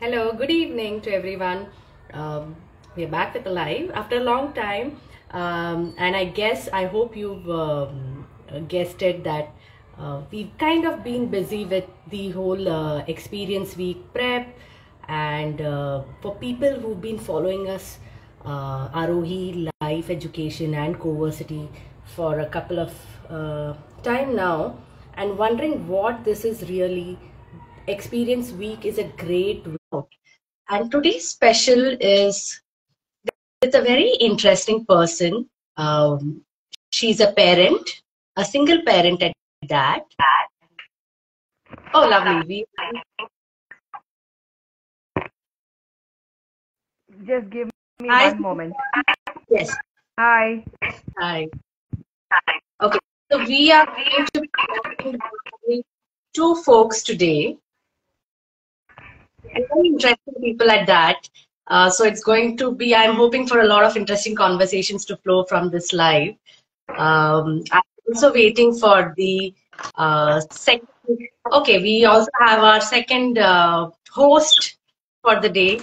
Hello, good evening to everyone. We are back with the live after a long time, and I hope you've guessed it that we've kind of been busy with the whole Experience Week prep, and for people who've been following us, Aarohi, Life Education and Coversity for a couple of time now, and wondering what this is really. Experience Week is a great route. And today's special is with a very interesting person. She's a parent, a single parent at that. Oh, lovely. Just give me one moment. Yes. Hi. Hi. Hi. Okay. So we are going to be talking to two folks today. And very interesting people at that. So it's going to be, I'm hoping for a lot of interesting conversations to flow from this live. I'm also waiting for the second. Okay, we also have our second host for the day.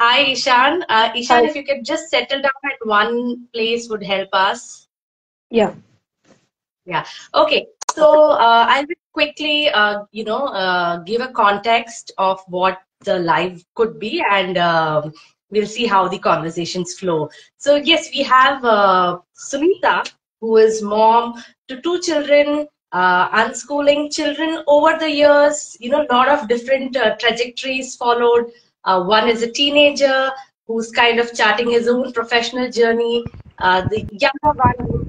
Hi, Ishan. Ishan, hi. If you could just settle down at one place would help us. Yeah. Yeah. Okay. So I'll just quickly, give a context of what the live could be, and we'll see how the conversations flow. So yes, we have Sunitha, who is mom to two children, unschooling children over the years. You know, a lot of different trajectories followed. One is a teenager who's kind of charting his own professional journey. The younger one is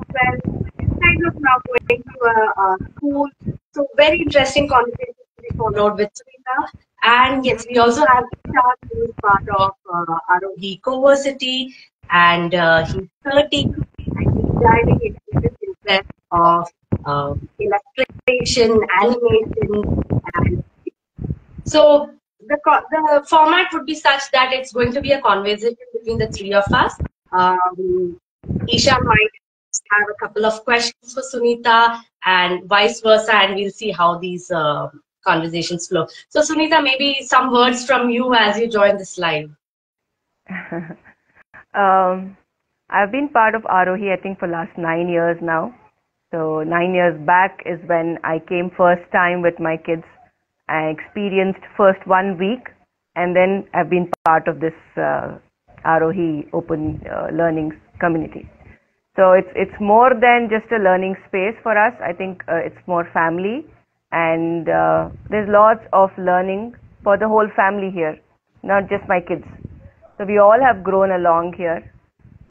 12, is kind of now going to school. So very interesting conversation to be followed with Sunitha. And yes, we also have Ishan, who is part of Aarohi Coversity, and he's 30, and he's diving into this interest of illustration, animation, and so. The format would be such that it's going to be a conversation between the three of us. Isha might have a couple of questions for Sunitha and vice versa, and we'll see how these conversations flow. So Sunitha, maybe some words from you as you join this live. I've been part of Aarohi, I think, for last 9 years now. So 9 years back is when I came first time with my kids. I experienced first 1 week, and then I've been part of this Aarohi open learning community. So it's more than just a learning space for us. I think it's more family, and there's lots of learning for the whole family here, not just my kids. So we all have grown along here.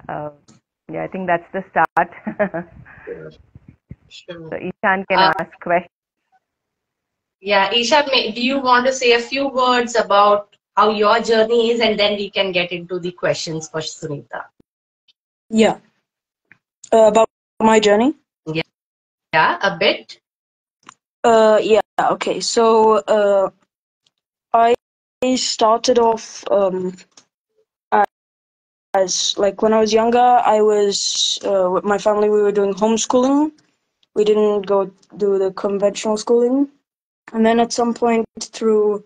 Yeah, I think that's the start. Sure. Sure. So Ishan can ask questions. Yeah, Isha, do you want to say a few words about how your journey is, and then we can get into the questions for Sunitha? Yeah. About my journey? Yeah. Yeah, a bit. Yeah, okay. So I started off as, like, when I was younger, I was, with my family, we were doing homeschooling. We didn't go do the conventional schooling. And then at some point, through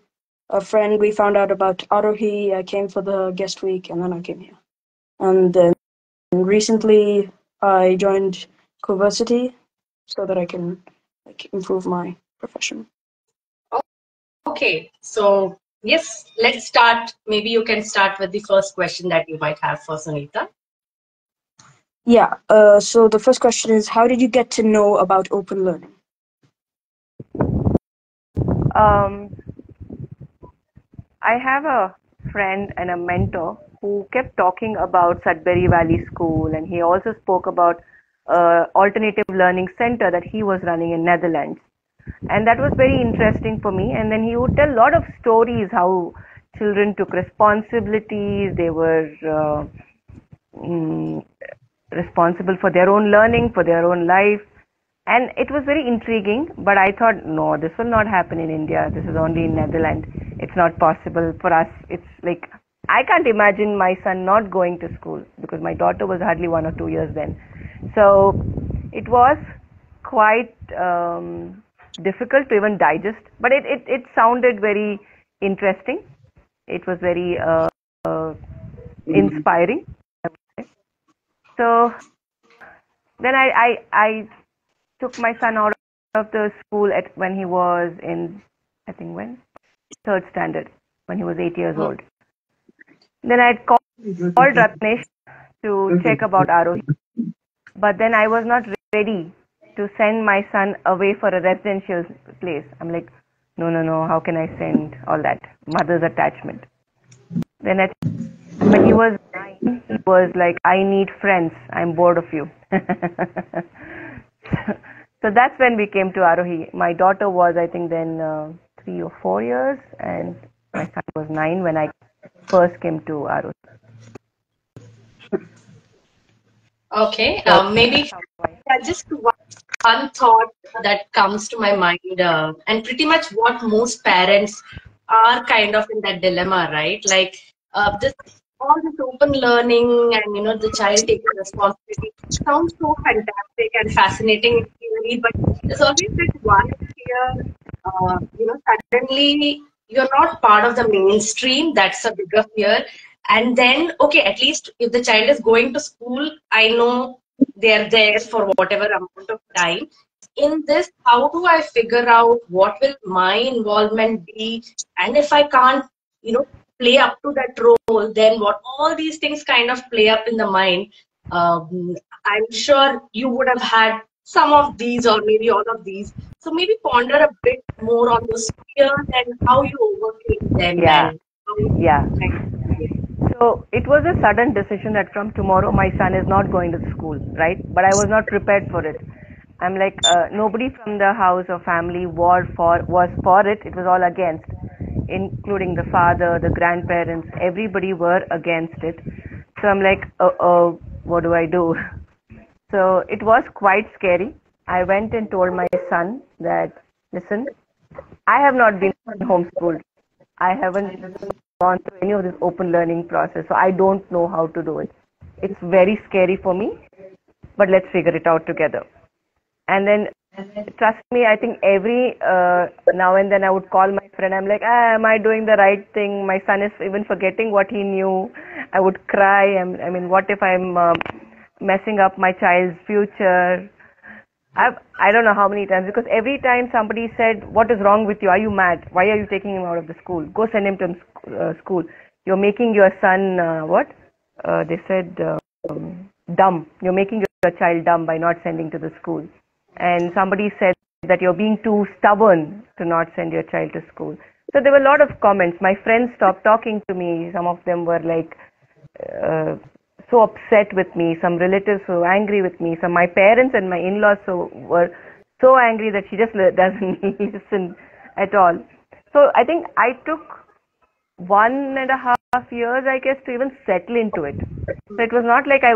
a friend, we found out about Aarohi. I came for the guest week, and then I came here. And then recently, I joined Coversity so that I can, like, improve my profession. Oh, okay. So yes, let's start. Maybe you can start with the first question that you might have for Sunitha. Yeah. So the first question is, how did you get to know about open learning? I have a friend and a mentor who kept talking about Sudbury Valley School, and he also spoke about Alternative Learning Center that he was running in Netherlands, and that was very interesting for me. And then he would tell a lot of stories how children took responsibilities, they were responsible for their own learning, for their own life. And it was very intriguing, but I thought, no, this will not happen in India. This is only in Netherlands. It's not possible for us. It's like, I can't imagine my son not going to school, because my daughter was hardly 1 or 2 years then. So it was quite difficult to even digest, but it sounded very interesting. It was very inspiring, I would say. So then I took my son out of the school at when he was in, I think when? Third standard, when he was 8 years old. Then I had called Ratnesh to check about Aarohi. But then I was not ready to send my son away for a residential place. I'm like, no, how can I send all that? Mother's attachment. Then when he was 9, he was like, I need friends. I'm bored of you. So that's when we came to Aarohi. My daughter was, I think, then 3 or 4 years, and my son was 9 when I first came to Aarohi. Okay, maybe just one thought that comes to my mind, and pretty much what most parents are kind of in that dilemma, right? Like all this open learning and, you know, the child taking responsibility sounds so fantastic and fascinating in theory, but there's always that one fear, you know, suddenly you're not part of the mainstream. That's a bigger fear. And then, okay, at least if the child is going to school, I know they're there for whatever amount of time. In this, how do I figure out what will my involvement be? And if I can't, you know, play up to that role, then what? All these things kind of play up in the mind. I'm sure you would have had some of these or maybe all of these. So maybe ponder a bit more on those fears and how you overcame them. Yeah. Yeah. So it was a sudden decision that from tomorrow my son is not going to school, right? But I was not prepared for it. I'm like, nobody from the house or family was for it. It was all against, including the father, the grandparents, everybody were against it. So I'm like, uh-oh, what do I do? So it was quite scary. I went and told my son that, listen, I have not been homeschooled. I haven't gone through any of this open learning process, so I don't know how to do it. It's very scary for me, but let's figure it out together. And then, trust me, I think every now and then I would call my friend. I'm like, am I doing the right thing? My son is even forgetting what he knew. I would cry. I mean, what if I'm messing up my child's future? I don't know how many times, because every time somebody said, what is wrong with you? Are you mad? Why are you taking him out of the school? Go send him to school. You're making your son, they said, dumb. You're making your child dumb by not sending to the school. And somebody said that you're being too stubborn to not send your child to school. So there were a lot of comments. My friends stopped talking to me. Some of them were like, so upset with me, some relatives were angry with me, some my parents and my in-laws were so angry that she just doesn't listen at all. So I think I took 1.5 years, I guess, to even settle into it. So it was not like I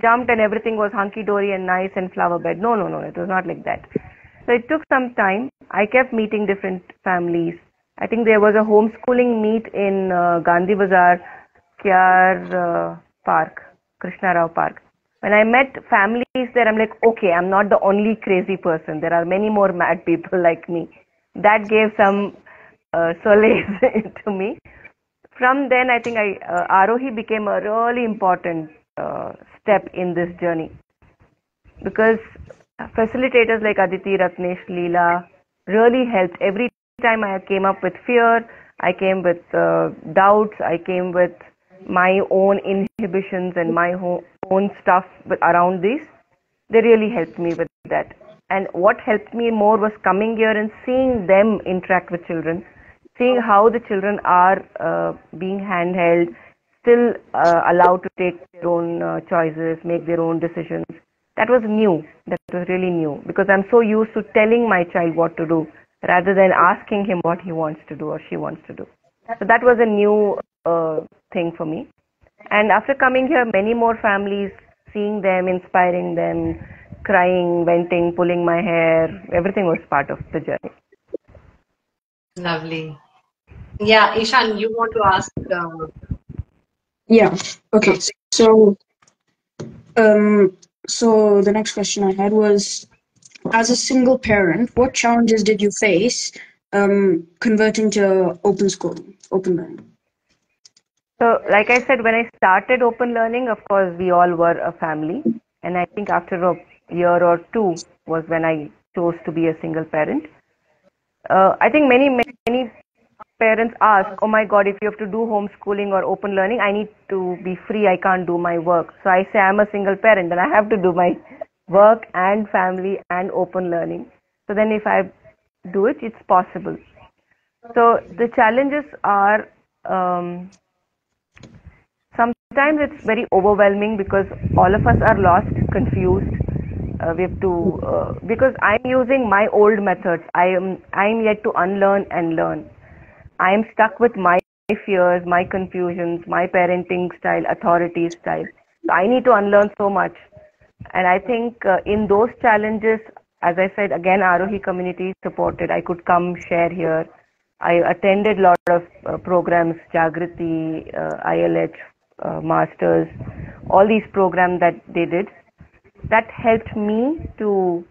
jumped and everything was hunky-dory and nice and flower bed. No, it was not like that. So it took some time. I kept meeting different families. I think there was a homeschooling meet in Gandhi Bazar, Krishna Rao Park. When I met families there, I'm like, okay, I'm not the only crazy person. There are many more mad people like me. That gave some solace to me. From then, I think Aarohi became a really important step in this journey, because facilitators like Aditi, Ratnesh, Leela really helped. Every time I came up with fear, I came with doubts, I came with my own inhibitions and my own stuff around these, they really helped me with that. And what helped me more was coming here and seeing them interact with children, seeing how the children are being handheld, still allowed to take their own choices, make their own decisions. That was new. That was really new, because I'm so used to telling my child what to do rather than asking him what he wants to do or she wants to do. So that was a new thing for me. And after coming here, many more families, seeing them, inspiring them, crying, venting, pulling my hair, everything was part of the journey. Lovely. Yeah, Ishan, you want to ask? Yeah, okay. So, so the next question I had was, as a single parent, what challenges did you face converting to open learning? So, like I said, when I started open learning, of course, we all were a family. And I think after a year or two was when I chose to be a single parent. I think many parents ask, oh my God, if you have to do homeschooling or open learning, I need to be free. I can't do my work. So I say I'm a single parent and I have to do my work and family and open learning. So then if I do it, it's possible. So the challenges are, sometimes it's very overwhelming because all of us are lost, confused. We have to, because I'm using my old methods. I am yet to unlearn and learn. I am stuck with my fears, my confusions, my parenting style, authority style. So I need to unlearn so much. And I think in those challenges, as I said, again, Aarohi community supported. I could come share here. I attended a lot of programs, Jagriti, ILH, Masters, all these programs that they did. That helped me to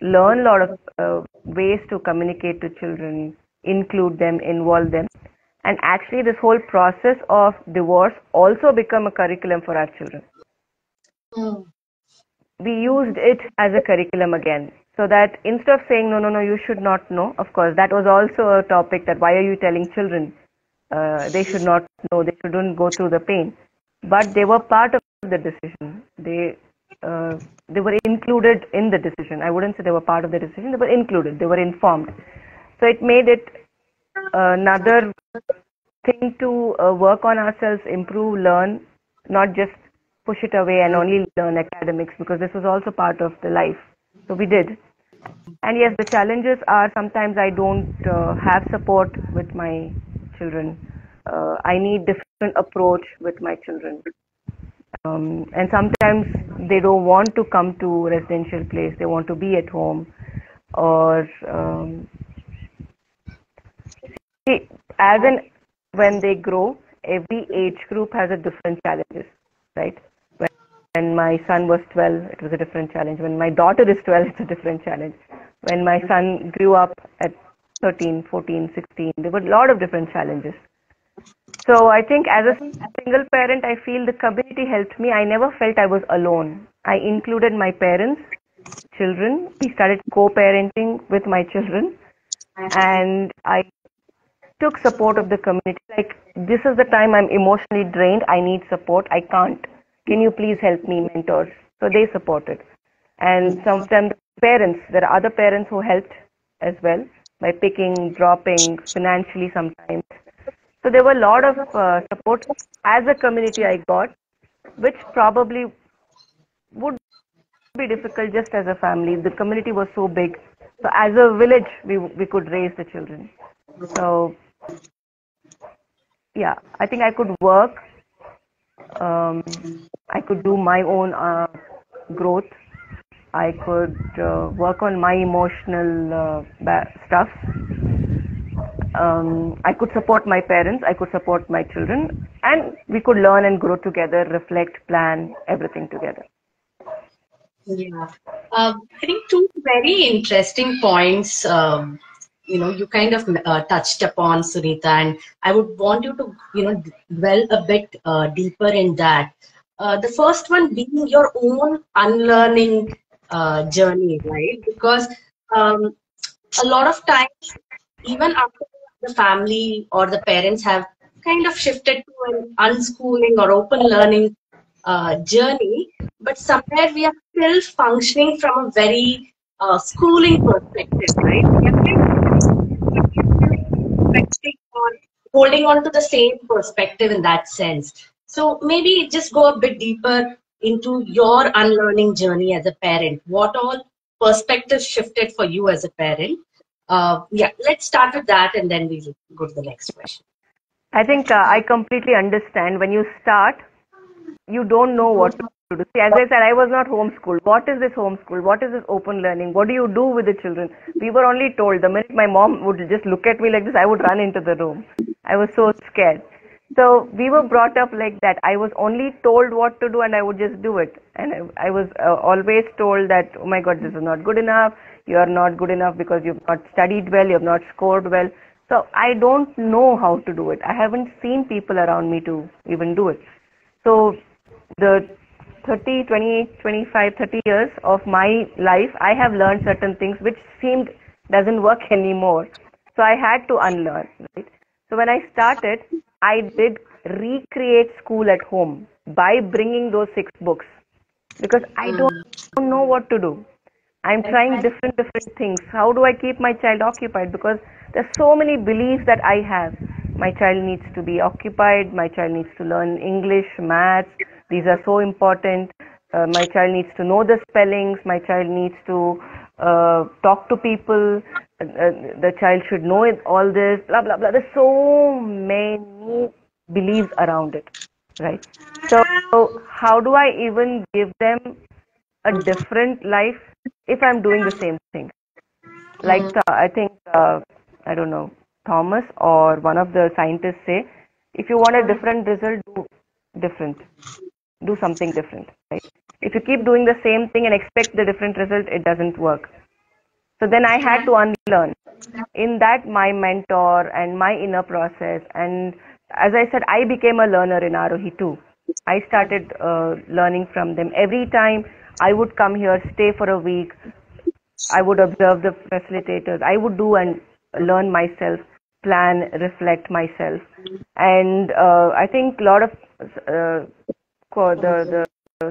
learn a lot of ways to communicate to children, include them, involve them. And actually this whole process of divorce also became a curriculum for our children. Mm. We used it as a curriculum again. So that instead of saying, no, no, no, you should not know, of course, that was also a topic that why are you telling children they should not know, they shouldn't go through the pain. But they were part of the decision. They were included in the decision. I wouldn't say they were part of the decision, they were included, they were informed. So it made it another thing to work on ourselves, improve, learn, not just push it away and only learn academics, because this was also part of the life. So we did. And yes, the challenges are sometimes I don't have support with my children. I need different approach with my children. And sometimes they don't want to come to residential place, they want to be at home. Or when they grow, every age group has a different challenges, right? When my son was 12, it was a different challenge. When my daughter is 12, it's a different challenge. When my son grew up at 13, 14, 16, there were a lot of different challenges. So I think as a single parent, I feel the community helped me. I never felt I was alone. I included my parents, children. We started co-parenting with my children. And I took support of the community. Like, this is the time I'm emotionally drained. I need support. I can't. Can you please help me, mentors? So they supported. And sometimes parents, there are other parents who helped as well by picking, dropping, financially sometimes. So there were a lot of support as a community I got, which probably would be difficult just as a family. The community was so big. So as a village, we could raise the children. So yeah, I think I could work. I could do my own growth. I could work on my emotional stuff. I could support my parents, I could support my children, and we could learn and grow together, reflect, plan, everything together. Yeah. I think two very interesting points, you know, you kind of touched upon, Sunitha, and I would want you to, you know, dwell a bit deeper in that. The first one being your own unlearning journey, right? Because a lot of times, even after the family or the parents have kind of shifted to an unschooling or open learning journey, but somewhere we are still functioning from a very schooling perspective, right? We are still expecting or holding on to the same perspective in that sense. So maybe just go a bit deeper into your unlearning journey as a parent. What all perspectives shifted for you as a parent? Yeah, let's start with that and then we'll go to the next question. I think I completely understand. When you start, you don't know what to do. See, as I said, I was not homeschooled. What is this homeschool? What is this open learning? What do you do with the children? We were only told, the minute my mom would just look at me like this, I would run into the room. I was so scared. So we were brought up like that. I was only told what to do and I would just do it. And I was always told that, oh my God, this is not good enough. You are not good enough because you've not studied well, you have not scored well. So I don't know how to do it. I haven't seen people around me to even do it. So the 30, 28, 25, 30 years of my life, I have learned certain things which seemed doesn't work anymore. So I had to unlearn, right? So when I started, I did recreate school at home by bringing those 6 books because I don't know what to do. I'm trying different things. How do I keep my child occupied? Because there's so many beliefs that I have. My child needs to be occupied. My child needs to learn English, maths. These are so important. My child needs to know the spellings. My child needs to talk to people. The child should know it, all this, blah, blah, blah. There's so many beliefs around it, right? So how do I even give them a different life if I'm doing the same thing? Like I think, I don't know, Thomas or one of the scientists say, if you want a different result, do something different, right? If you keep doing the same thing and expect the different result, it doesn't work. So then I had to unlearn. In that, my mentor and my inner process, and as I said, I became a learner in Aarohi too. I started learning from them. Every time I would come here, stay for a week, I would observe the facilitators, I would do and learn myself, plan, reflect myself. And I think a lot of the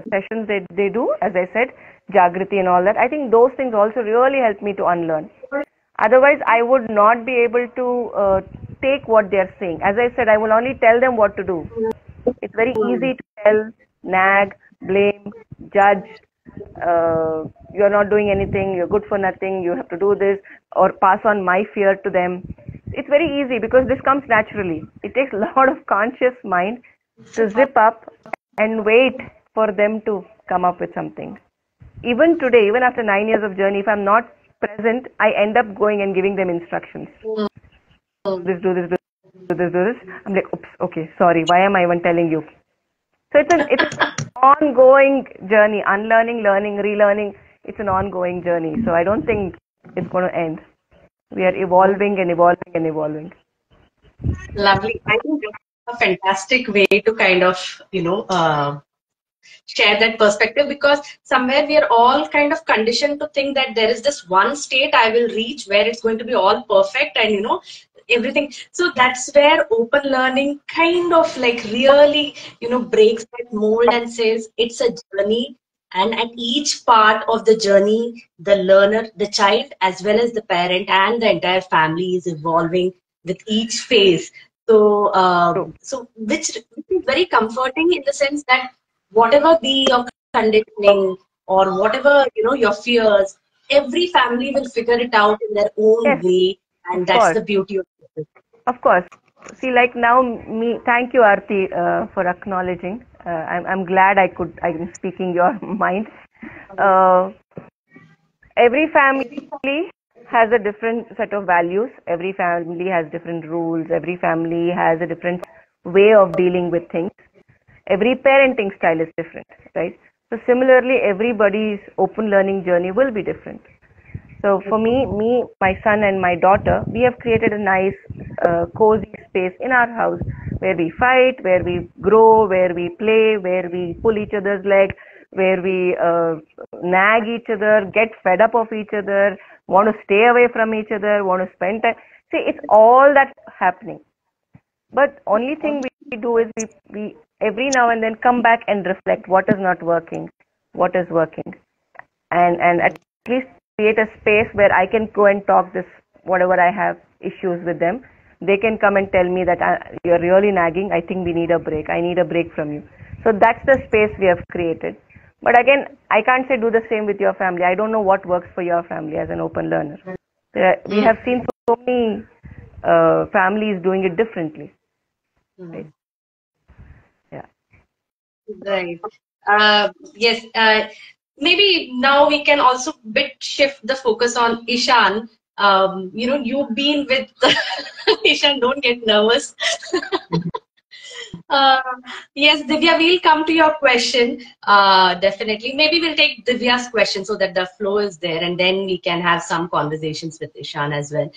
sessions they do, as I said, Jagriti and all that, I think those things also really helped me to unlearn. Otherwise, I would not be able to take what they are saying. As I said, I will only tell them what to do. It's very easy to tell, nag, blame, judge, you're not doing anything, you're good for nothing, you have to do this, or pass on my fear to them. It's very easy because this comes naturally. It takes a lot of conscious mind to zip up and wait for them to come up with something. Even today, even after 9 years of journey, if I'm not present, I end up going and giving them instructions. This, do this, do this, do this. I'm like, oops, okay, sorry, why am I even telling you? So it's an ongoing journey, unlearning, learning, relearning. It's an ongoing journey. So I don't think it's going to end. We are evolving and evolving and evolving. Lovely. I think that's a fantastic way to kind of, share that perspective, because somewhere we are all kind of conditioned to think that there is this one state I will reach where it's going to be all perfect and, everything. So that's where open learning kind of like really, breaks that mold and says it's a journey. And at each part of the journey, the learner, the child, as well as the parent and the entire family is evolving with each phase. So, so which is very comforting in the sense that whatever be your conditioning or whatever, your fears, every family will figure it out in their own way. And that's the beauty of it. Of course. See, like now, thank you, Aarti, for acknowledging. I'm glad I'm speaking your mind. Every family has a different set of values. Every family has different rules. Every family has a different way of dealing with things. Every parenting style is different, right? So similarly, everybody's open learning journey will be different. So for me, my son and my daughter, we have created a nice cozy space in our house where we fight, where we grow, where we play, where we pull each other's legs, where we nag each other, get fed up of each other, want to stay away from each other, want to spend time. See, it's all that's happening. But only thing we do is we every now and then come back and reflect what is not working, what is working. And at least create a space where I can go and talk this, whatever I have issues with them. They can come and tell me that you're really nagging. I think we need a break. I need a break from you. So that's the space we have created. But again, I can't say do the same with your family. I don't know what works for your family as an open learner. We have seen so many families doing it differently. Right? Yeah. Right. Yes. Maybe now we can also shift the focus on Ishan. You've been with Ishan, don't get nervous. Yes, Divya, we'll come to your question. Definitely. Maybe we'll take Divya's question so that the flow is there, and then we can have some conversations with Ishan as well.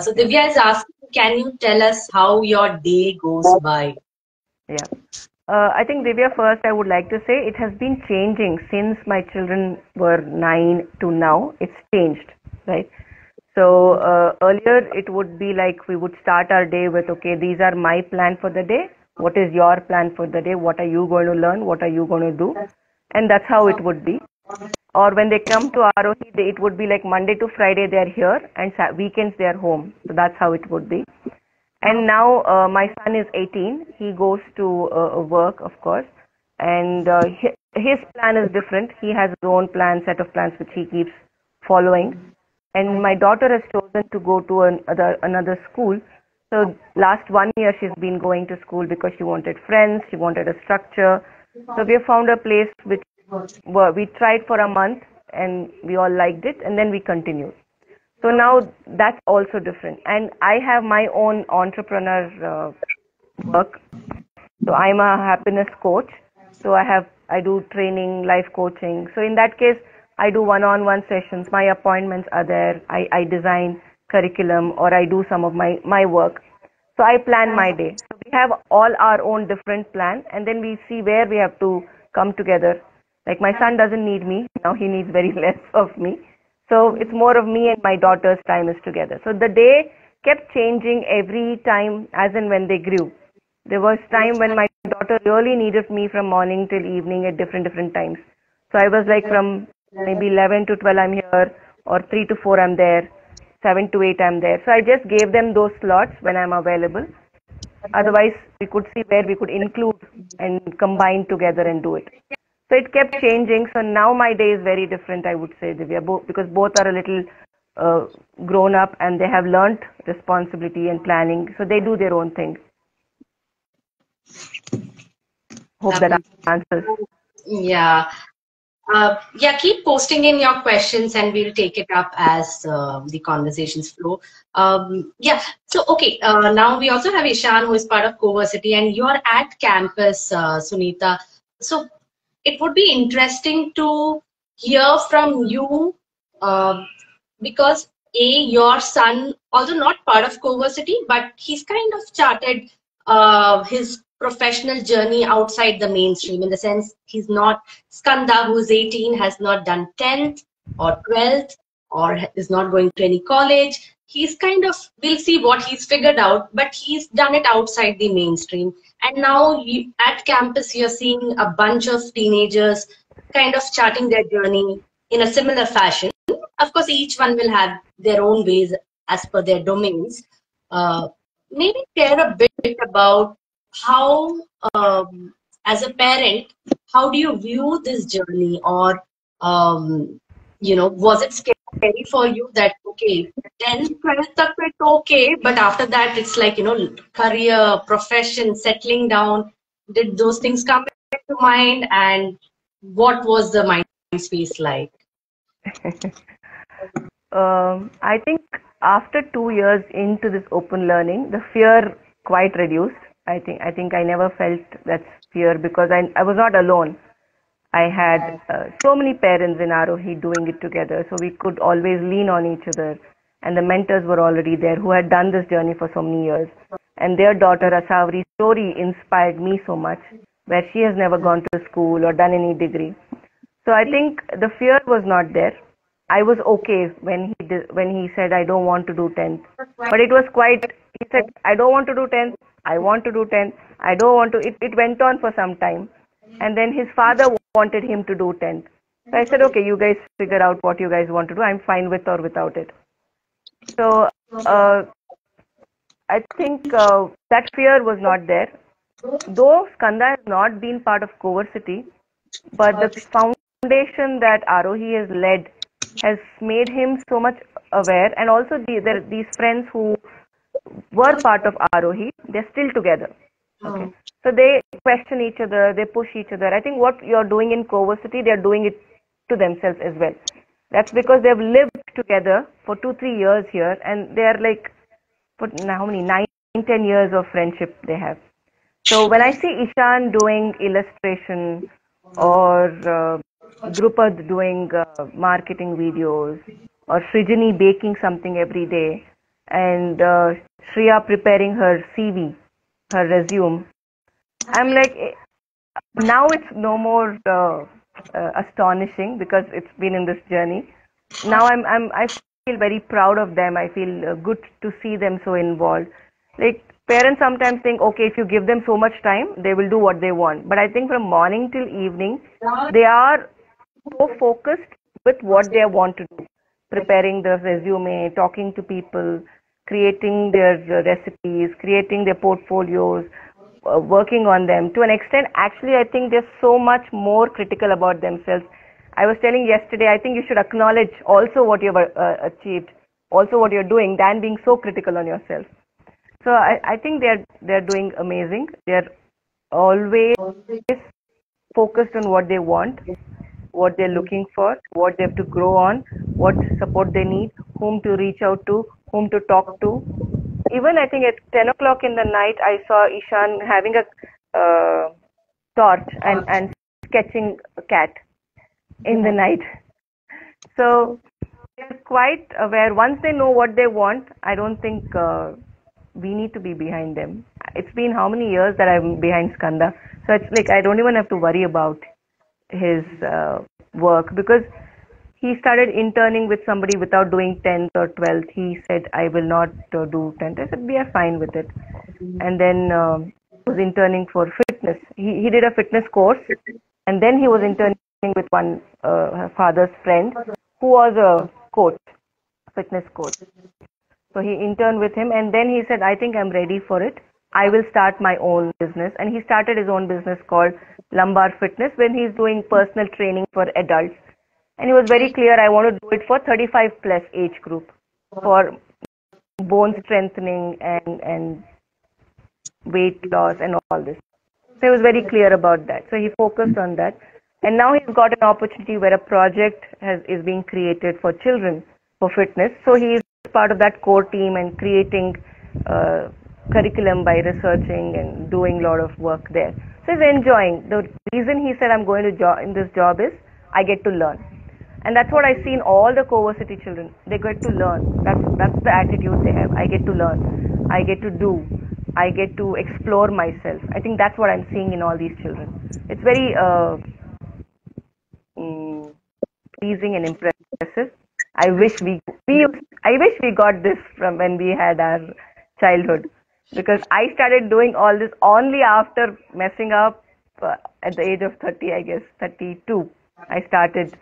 So Divya is asking, can you tell us how your day goes by? Yeah. I think, Divya, first I would like to say it has been changing since my children were 9 to now. It's changed, right? So earlier it would be like we would start our day with, okay, these are my plan for the day. What is your plan for the day? What are you going to learn? What are you going to do? And that's how it would be. Or when they come to Aarohi, it would be like Monday to Friday they are here and weekends they are home. So that's how it would be. And now my son is 18. He goes to work, of course. And his plan is different. He has his own plan, set of plans which he keeps following. And my daughter has chosen to go to another school. So last 1 year she's been going to school because she wanted friends, she wanted a structure. So we have found a place which we tried for a month and we all liked it, and then we continued. So now that's also different. And I have my own entrepreneur work. So I'm a happiness coach. So I do training, life coaching. So in that case, I do one-on-one sessions. My appointments are there. I design curriculum, or I do some of my work. So I plan my day. So we have all our own different plan, and then we see where we have to come together. Like my son doesn't need me. Now he needs very less of me. So it's more of me and my daughter's time is together. So the day kept changing every time as and when they grew. There was time when my daughter really needed me from morning till evening at different times. So I was like from maybe 11 to 12 I'm here, or 3 to 4 I'm there, 7 to 8 I'm there. So I just gave them those slots when I'm available. Otherwise we could see where we could include and combine together and do it. So it kept changing. So now my day is very different, I would say, Divya, because both are a little grown up and they have learnt responsibility and planning. So they do their own thing. Hope that answers. Yeah. Keep posting in your questions and we'll take it up as the conversations flow. Now we also have Ishan, who is part of Coversity, and you're at campus, Sunitha. So it would be interesting to hear from you because your son, although not part of Coversity, but he's kind of started his professional journey outside the mainstream, in the sense he's not Skanda, who's 18, has not done 10th or 12th or is not going to any college. He's kind of, we'll see what he's figured out, but he's done it outside the mainstream. And now at campus, you're seeing a bunch of teenagers kind of starting their journey in a similar fashion. Of course, each one will have their own ways as per their domains. Maybe share a bit about how, as a parent, how do you view this journey? Or, was it scary for you that, okay, 10th, 12th, it's okay, but after that, it's like, career, profession, settling down? Did those things come to mind? And what was the mind space like? I think after 2 years into this open learning, the fear quite reduced. I think I never felt that fear because I was not alone. I had so many parents in Aarohi doing it together, so we could always lean on each other. And the mentors were already there who had done this journey for so many years. And their daughter Asavri's story inspired me so much, where she has never gone to school or done any degree. So I think the fear was not there. I was okay when he said, I don't want to do 10th. But it was quite, he said, I don't want to do 10th. I want to do 10th. I don't want to. It went on for some time. And then his father wanted him to do 10th. So I said, okay, you guys figure out what you guys want to do. I'm fine with or without it. So I think that fear was not there. Though Skanda has not been part of Coversity, but the foundation that Aarohi has led has made him so much aware. And also these friends who were part of Aarohi, they're still together. Okay. So they question each other, they push each other. I think what you're doing in Coversity, they're doing it to themselves as well. That's because they've lived together for 2-3 years here, and they're like, for how many, 9-10 years of friendship they have. So when I see Ishan doing illustration, or Dhrupad doing marketing videos, or Srijini baking something every day, and Shriya preparing her CV, her resume. I'm like, now it's no more astonishing because it's been in this journey. Now I feel very proud of them. I feel good to see them so involved. Like, parents sometimes think, okay, if you give them so much time, they will do what they want. But I think from morning till evening, they are so focused with what they want to do. Preparing the resume, talking to people, creating their recipes, creating their portfolios, working on them. To an extent, actually, I think they're so much more critical about themselves. I was telling yesterday, I think you should acknowledge also what you've achieved, also what you're doing, than being so critical on yourself. So I think they're doing amazing. They're always focused on what they want, what they're looking for, what they have to grow on, what support they need, whom to reach out to, whom to talk to. Even I think at 10 o'clock in the night, I saw Ishan having a torch and sketching a cat in the night. So they're quite aware. Once they know what they want, I don't think we need to be behind them. It's been how many years that I'm behind Skanda. So it's like I don't even have to worry about his work, because he started interning with somebody without doing 10th or 12th. He said, I will not do 10th. I said, we are fine with it. And then he was interning for fitness. He did a fitness course, and then he was interning with one her father's friend who was a coach, fitness coach. So he interned with him, and then he said, I think I'm ready for it. I will start my own business. And he started his own business called Lumbar Fitness, when he's doing personal training for adults. And he was very clear, I want to do it for 35 plus age group, for bone strengthening and weight loss and all this. So he was very clear about that. So he focused on that. And now he's got an opportunity where a project is being created for children for fitness. So he is part of that core team and creating curriculum by researching and doing a lot of work there. So he's enjoying. The reason he said, I'm going to in this job is I get to learn. And that's what I see in all the Coversity children. They get to learn. That's the attitude they have. I get to learn. I get to do. I get to explore myself. I think that's what I'm seeing in all these children. It's very pleasing and impressive. I wish we got this from when we had our childhood, because I started doing all this only after messing up at the age of 30, I guess, 32. I started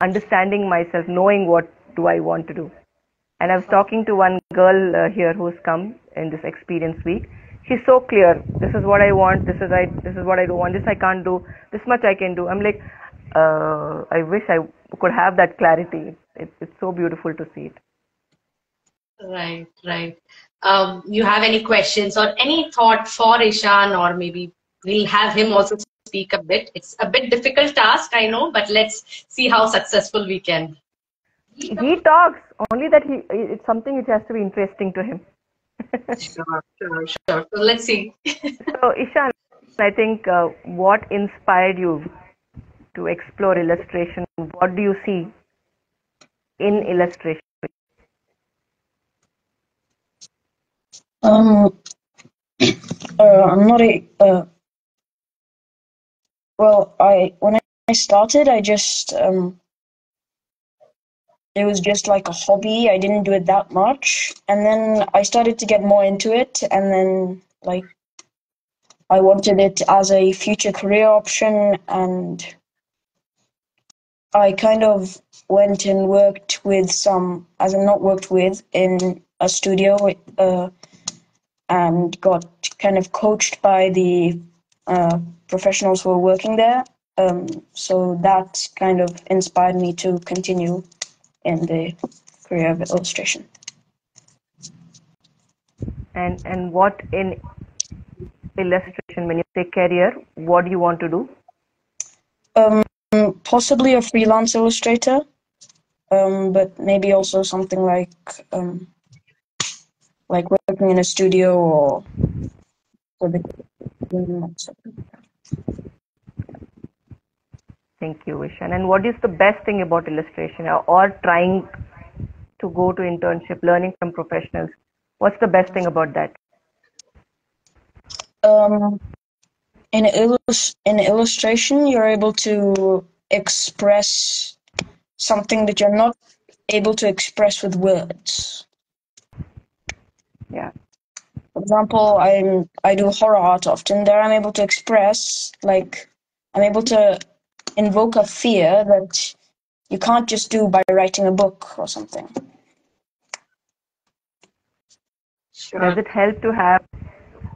understanding myself, knowing what do I want to do. And I was talking to one girl here who's come in this experience week. She's so clear. This is what I want. This is what I don't want. This I can't do. This much I can do. I'm like, I wish I could have that clarity. It's so beautiful to see it. Right, right. You have any questions or any thought for Ishan, or maybe we'll have him also speak a bit? It's a bit difficult task, I know, but let's see how successful we can. He talks, only that it's something which has to be interesting to him. Sure. So let's see. So Ishan, I think what inspired you to explore illustration? What do you see in illustration? I'm not a well, when I started, I just it was just like a hobby. I didn't do it that much, and then I started to get more into it, and then like I wanted it as a future career option, and I kind of went and worked with some, as I'm not worked with, in a studio and got kind of coached by the professionals who were working there. So that kind of inspired me to continue in the career of illustration. And what in illustration, when you say career, what do you want to do? Possibly a freelance illustrator, but maybe also something like working in a studio or for the. Thank you, Ishan. And what is the best thing about illustration, or trying to go to internship, learning from professionals? What's the best thing about that? In illustration, you're able to express something that you're not able to express with words. Yeah. For example, I do horror art often. There I'm able to express, like, I'm able to invoke a fear that you can't just do by writing a book or something. Sure. Does it help to have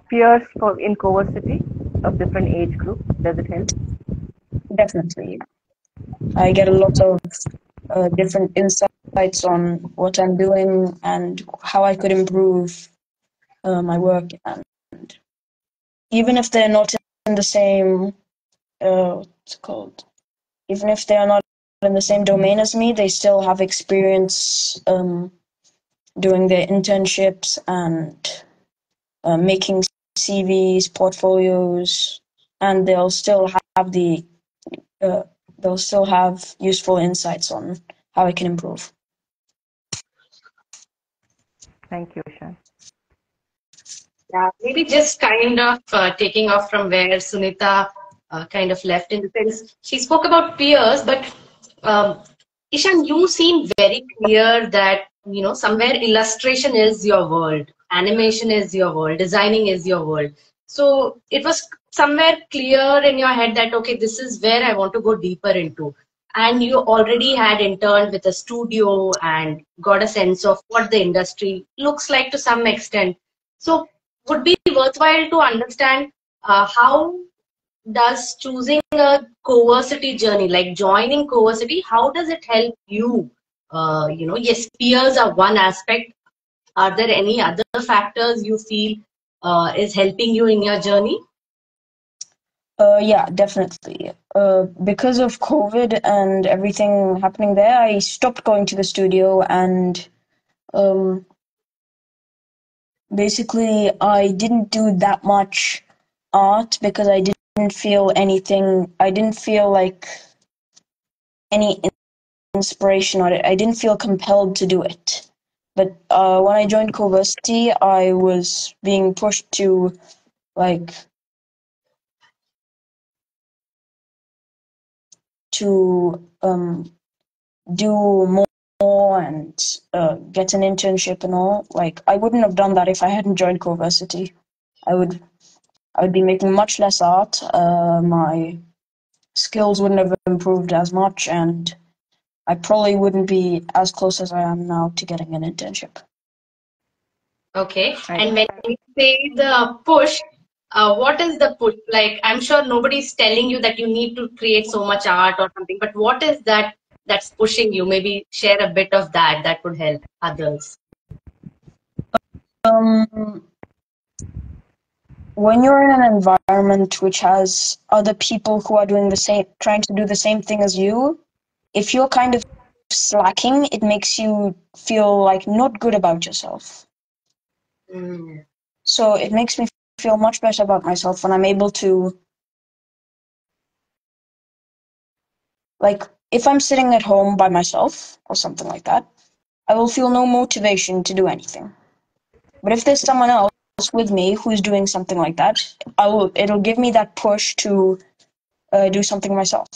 peers in Coversity of different age group? Does it help? Definitely. I get a lot of different insights on what I'm doing and how I could improve my work. And even if they're not in the same, even if they are not in the same domain as me, they still have experience doing their internships and making CVs, portfolios, and they'll still have useful insights on how I can improve. Thank you, Ishan. Yeah, maybe just kind of taking off from where Sunitha kind of left, in the sense she spoke about peers, but Ishan, you seem very clear that, you know, somewhere illustration is your world, animation is your world, designing is your world. So it was somewhere clear in your head that, okay, this is where I want to go deeper into. And you already had interned with a studio and got a sense of what the industry looks like to some extent. So would be worthwhile to understand how does choosing a Coversity journey, like joining Coversity, how does it help you? You know, yes, peers are one aspect. Are there any other factors you feel is helping you in your journey? Yeah, definitely. Because of COVID and everything happening there, I stopped going to the studio, and basically I didn't do that much art because I didn't feel anything. I didn't feel like any inspiration on it. I didn't feel compelled to do it. But when I joined Coversity, I was being pushed to, like, do more and get an internship and all. Like, I wouldn't have done that if I hadn't joined Coversity. I would be making much less art. My skills wouldn't have improved as much, and I probably wouldn't be as close as I am now to getting an internship. Okay. Right. And when you say the push, what is the push? Like, I'm sure nobody's telling you that you need to create so much art or something, but what is that that's pushing you? Maybe share a bit of that. That would help others. When you're in an environment which has other people who are doing the same, trying to do the same thing as you, if you're kind of slacking, it makes you feel like not good about yourself. Mm. So it makes me feel much better about myself when I'm able to, like, if I'm sitting at home by myself or something like that, I will feel no motivation to do anything. But if there's someone else with me who's doing something like that, it'll give me that push to do something myself.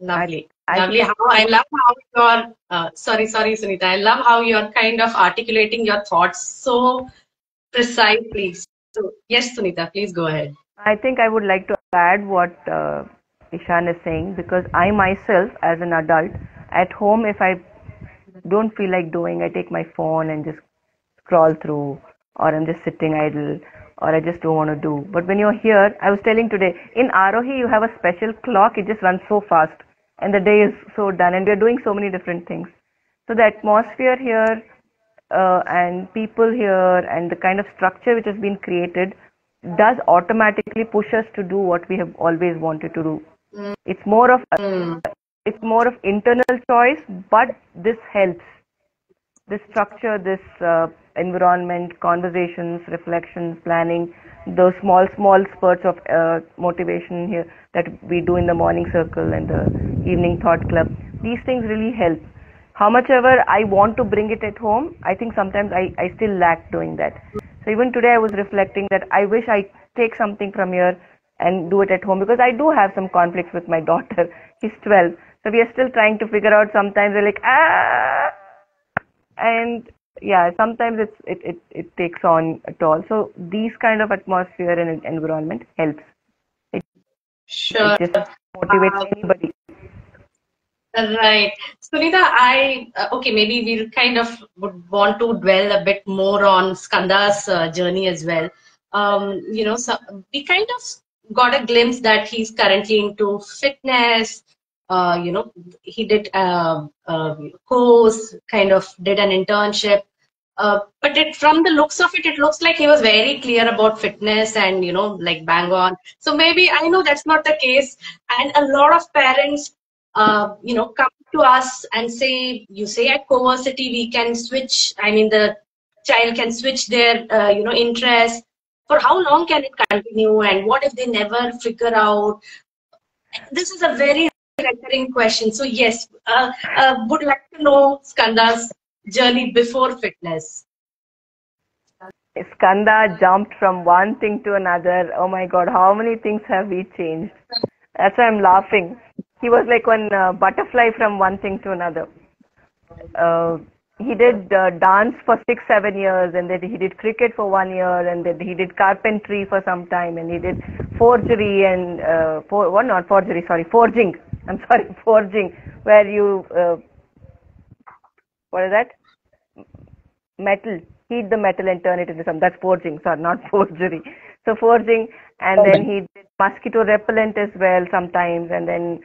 Lovely. Lovely. I love how you're, sorry, Sunitha. I love how you're kind of articulating your thoughts so precisely. So, yes, Sunitha, please go ahead. I think I would like to add what Ishan is saying, because I myself, as an adult, at home, if I don't feel like doing, I take my phone and just scroll through, or I'm just sitting idle, or I just don't want to do. But when you're here, I was telling today, in Aarohi, you have a special clock, it just runs so fast. And the day is so done, and we're doing so many different things. So the atmosphere here and people here and the kind of structure which has been created does automatically push us to do what we have always wanted to do. Mm. It's more of internal choice, but this helps. This structure, this environment, conversations, reflections, planning, those small spurts of motivation here that we do in the morning circle and the evening thought club, these things really help. how much ever I want to bring it at home, I think sometimes I still lack doing that. So even today I was reflecting that I wish I take something from here and do it at home, because I do have some conflicts with my daughter. She's 12. So we are still trying to figure out. Sometimes we're like, ah, and yeah, sometimes it takes on at all. So these kind of atmosphere and environment helps. Sure. It just motivates anybody. Right. Sunitha, okay, maybe we'll kind of would want to dwell a bit more on Skanda's journey as well. You know, so we kind of got a glimpse that he's currently into fitness. You know, he did a course, kind of did an internship. But from the looks of it, it looks like he was very clear about fitness and, you know, like bang on. So maybe I know that's not the case. And a lot of parents, you know, come to us and say, you say at Coversity, we can switch. I mean, the child can switch their, you know, interest. For how long can it continue? And what if they never figure out? This is a very recurring question. So yes, would like to know Skanda's journey before fitness. Skanda jumped from one thing to another. Oh my God, how many things have we changed? That's why I'm laughing. He was like one butterfly from one thing to another. He did dance for 6-7 years, and then he did cricket for 1 year, and then he did carpentry for some time, and he did forgery and forging, where you what is that? Metal. Heat the metal and turn it into something. That's forging, sorry, not forgery. So forging, and then he did mosquito repellent as well sometimes, and then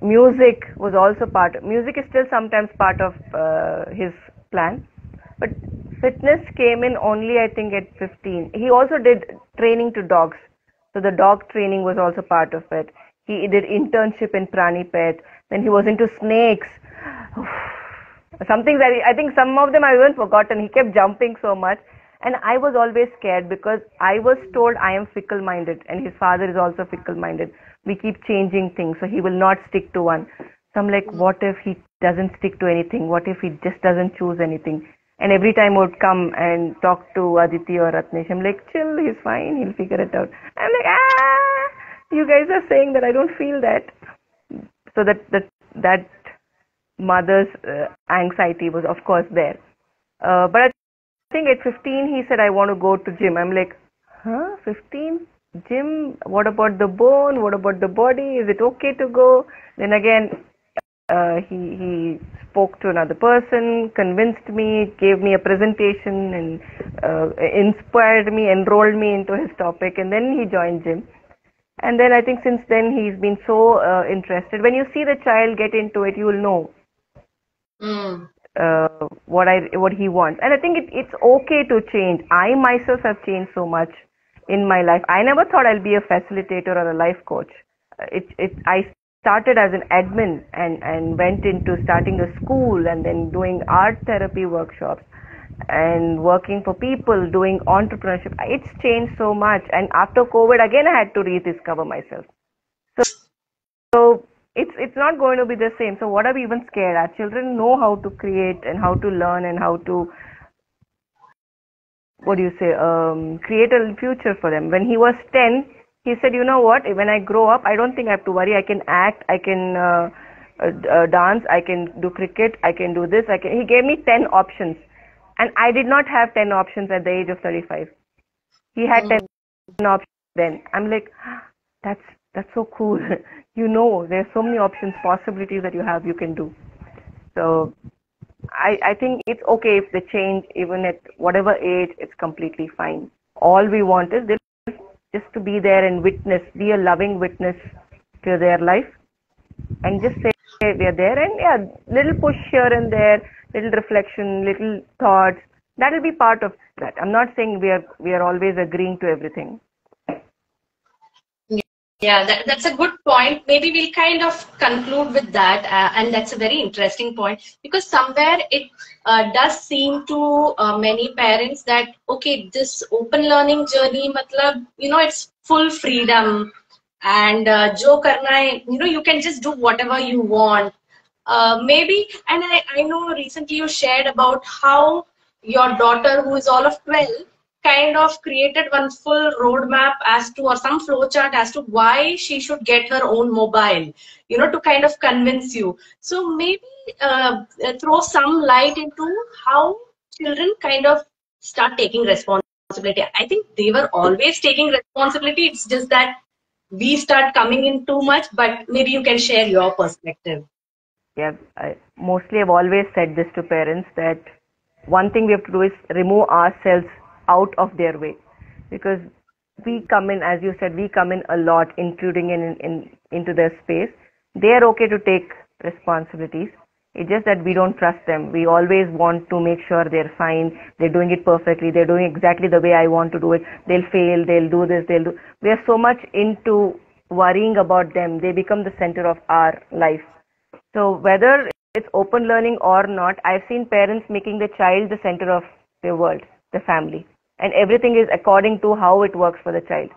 music was also part. Music is still sometimes part of his plan, but fitness came in only I think at 15. He also did training to dogs, so the dog training was also part of it. He did internship in Pranipet. Then he was into snakes. Something that I think some of them I've even forgotten. He kept jumping so much, and I was always scared because I was told I am fickle-minded, and his father is also fickle-minded. We keep changing things, so he will not stick to one. So I'm like, what if he doesn't stick to anything? What if he just doesn't choose anything? And every time I would come and talk to Aditi or Ratnesh, I'm like, chill, he's fine, he'll figure it out. I'm like, ah, you guys are saying that, I don't feel that. So that mother's anxiety was of course there. But I think at 15 he said, I want to go to gym. I'm like, huh, 15? Gym? What about the bone? What about the body? Is it okay to go? Then again, he spoke to another person, convinced me, gave me a presentation, and inspired me, enrolled me into his topic, and then he joined gym. And then I think since then he's been so interested. When you see the child get into it, you will know what he wants. And I think it's okay to change. I myself have changed so much in my life. I never thought I'll be a facilitator or a life coach. I started as an admin and went into starting a school and then doing art therapy workshops and working for people, doing entrepreneurship. It's changed so much, and after COVID again I had to rediscover myself. So it's not going to be the same. So what are we even scared? Our children know how to create and how to learn and how to create a future for them. When he was 10, he said, you know what, when I grow up, I don't think I have to worry. I can act, I can dance, I can do cricket, I can do this. He gave me 10 options. And I did not have 10 options at the age of 35. He had 10 options then. I'm like, that's so cool. You know, there's so many options, possibilities that you have, you can do. So I think it's okay if they change, even at whatever age, it's completely fine. All we want is just to be there and witness, be a loving witness to their life, and just say we are there, and yeah, little push here and there, little reflection, little thoughts, that will be part of that. I'm not saying we are always agreeing to everything. Yeah, that's a good point. Maybe we'll kind of conclude with that, and that's a very interesting point, because somewhere it does seem to many parents that, okay, this open learning journey, matlab, you know, it's full freedom, and jo karna hai, you know, you can just do whatever you want. Maybe, and I know recently you shared about how your daughter, who is all of 12, kind of created one full roadmap as to, or some flowchart as to why she should get her own mobile, you know, to kind of convince you. So maybe throw some light into how children kind of start taking responsibility. I think they were always taking responsibility. It's just that we start coming in too much, but maybe you can share your perspective. Yeah, I mostly have always said this to parents that one thing we have to do is remove ourselves out of their way, because we come in, as you said, we come in a lot, intruding into their space. They are okay to take responsibilities. It's just that we don't trust them. We always want to make sure they're fine, they're doing it perfectly, they're doing exactly the way I want to do it, they'll fail, they'll do this, they'll do... We are so much into worrying about them. They become the center of our life. So whether it's open learning or not, I've seen parents making the child the center of their world, the family, and everything is according to how it works for the child.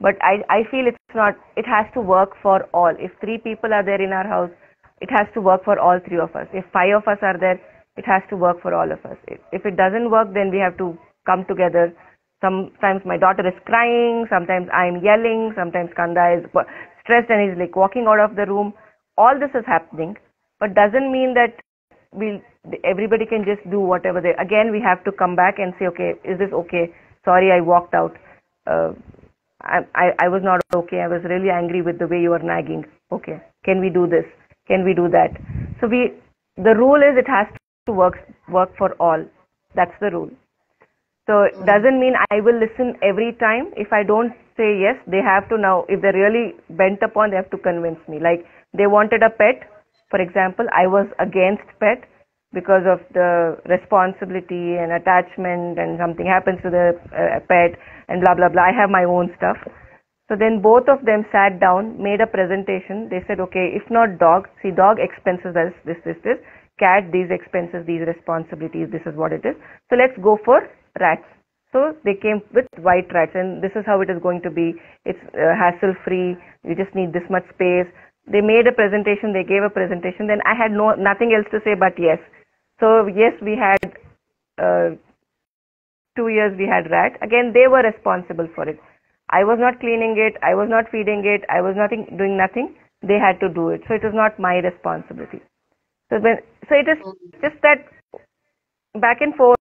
But I feel it's not, it has to work for all. If 3 people are there in our house, it has to work for all 3 of us. If 5 of us are there, it has to work for all of us. If it doesn't work, then we have to come together. Sometimes my daughter is crying, sometimes I'm yelling, sometimes Skanda is stressed and he's like walking out of the room. All this is happening, but doesn't mean that everybody can just do whatever they... Again, we have to come back and say, okay, is this okay? Sorry, I walked out. I was not okay. I was really angry with the way you were nagging. Okay, can we do this? Can we do that? So the rule is it has to work for all. That's the rule. So it doesn't mean I will listen every time. If I don't say yes, they have to now, if they're really bent upon, they have to convince me. Like, they wanted a pet, for example. I was against pet because of the responsibility and attachment, and something happens to the pet and blah, blah, blah. I have my own stuff. So then both of them sat down, made a presentation. They said, okay, if not dog, see, dog expenses this, cat, these expenses, these responsibilities, this is what it is. So let's go for rats. So they came with white rats, and this is how it is going to be. It's hassle-free. You just need this much space. They made a presentation, they gave a presentation, then I had nothing else to say but yes. So yes, we had 2 years we had rat. Again, they were responsible for it. I was not cleaning it, I was not feeding it, I was not doing nothing. They had to do it. So it was not my responsibility. So it is just that back and forth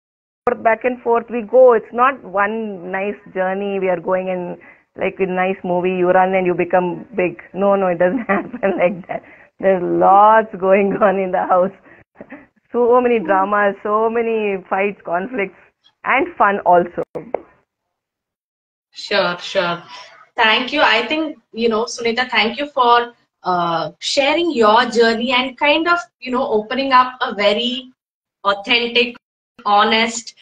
we go. It's not one nice journey we are going and like in nice movie, you run and you become big. No, it doesn't happen like that. There's lots going on in the house. So many dramas, so many fights, conflicts, and fun also. Sure. Thank you. I think, Sunitha, thank you for sharing your journey and kind of, opening up a very authentic, honest,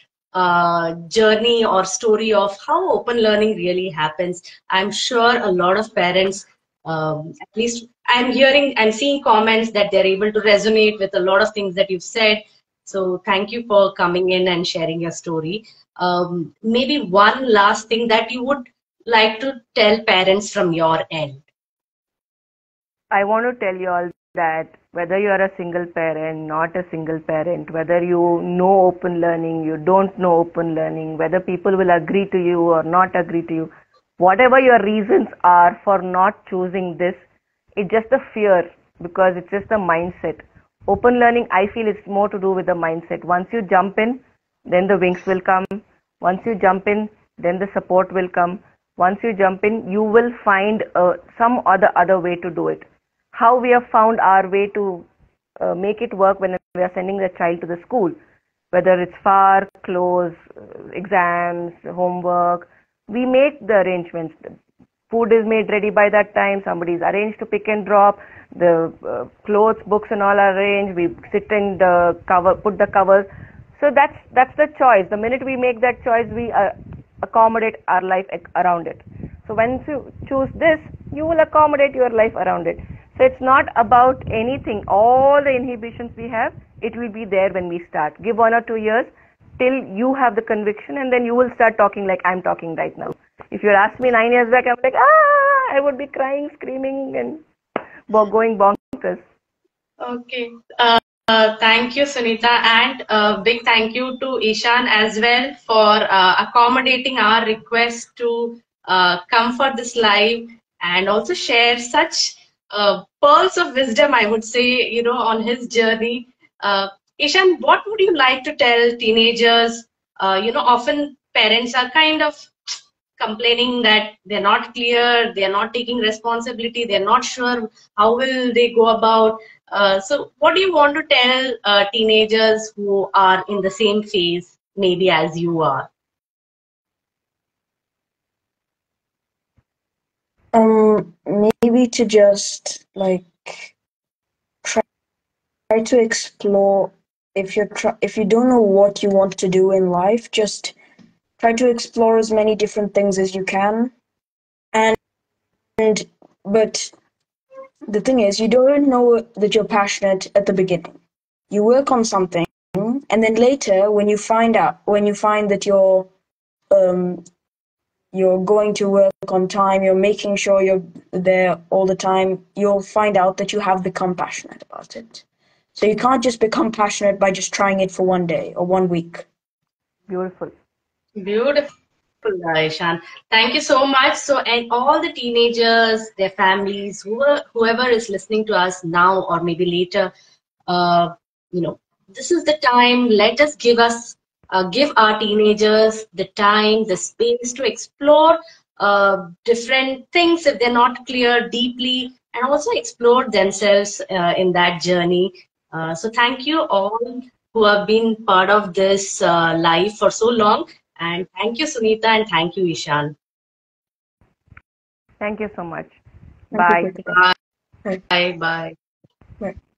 journey or story of how open learning really happens. I'm sure a lot of parents, at least I'm seeing comments that they're able to resonate with a lot of things that you've said. So thank you for coming in and sharing your story. Maybe one last thing that you would like to tell parents from your end. I want to tell you all that whether you are a single parent, not a single parent, whether you know open learning, you don't know open learning, whether people will agree to you or not agree to you, whatever your reasons are for not choosing this, it's just the fear, because it's just the mindset. Open learning, I feel it's more to do with the mindset. Once you jump in, then the wings will come. Once you jump in, then the support will come. Once you jump in, you will find some other way to do it. How we have found our way to make it work when we are sending the child to the school, whether it's far, close, exams, homework, we make the arrangements. Food is made ready by that time, somebody is arranged to pick and drop, the clothes, books and all are arranged, we sit and put the covers. So that's the choice. The minute we make that choice, we accommodate our life around it. So once you choose this, you will accommodate your life around it. So it's not about anything. All the inhibitions we have, it will be there when we start. Give 1 or 2 years till you have the conviction, and then you will start talking like I'm talking right now. If you asked me 9 years back, I'm like, I would be crying, screaming, and going bonkers. Okay. Thank you, Sunitha, and big thank you to Ishan as well for accommodating our request to come for this live and also share such pearls of wisdom, I would say, you know, on his journey. Ishan, what would you like to tell teenagers? You know, often parents are kind of complaining that they're not clear, they're not taking responsibility, they're not sure how will they go about. So what do you want to tell teenagers who are in the same phase maybe as you are? Maybe to just like try to explore. If you don't know what you want to do in life, just try to explore as many different things as you can. But the thing is, you don't know that you're passionate at the beginning. You work on something, and then later, when you find that you're going to work on time, you're making sure you're there all the time, you'll find out that you have become passionate about it. So you can't just become passionate by just trying it for one day or 1 week. Beautiful. Beautiful, Ishan. Thank you so much. So, and all the teenagers, their families, whoever is listening to us now or maybe later, you know, this is the time. Let us give our teenagers the time, the space to explore different things if they're not clear deeply, and also explore themselves in that journey. So thank you all who have been part of this live for so long. And thank you, Sunitha, and thank you, Ishan. Thank you so much. Bye. Bye. Bye. Bye. Bye.